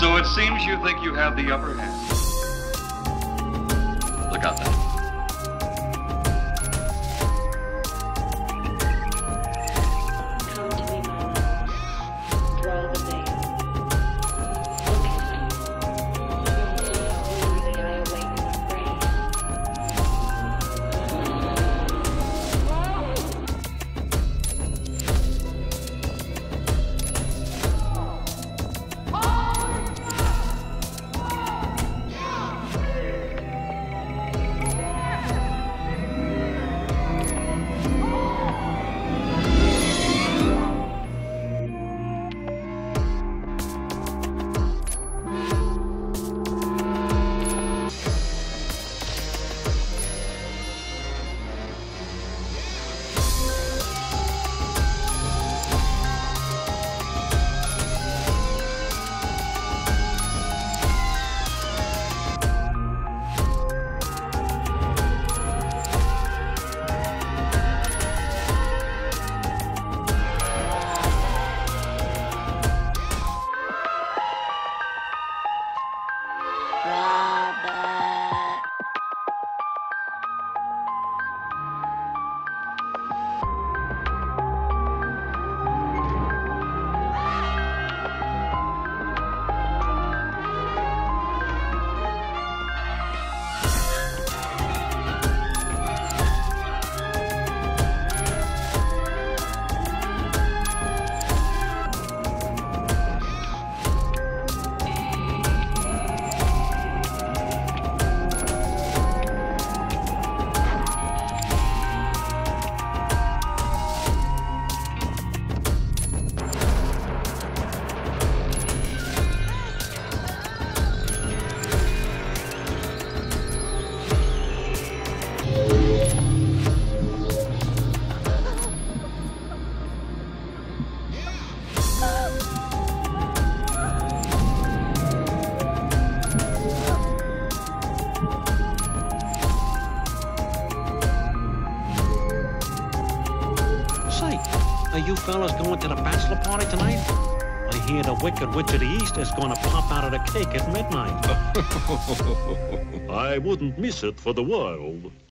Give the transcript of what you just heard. So it seems you think you have the upper hand. Look out there. Fellas going to the bachelor party tonight? I hear the Wicked Witch of the East is going to pop out of the cake at midnight. I wouldn't miss it for the world.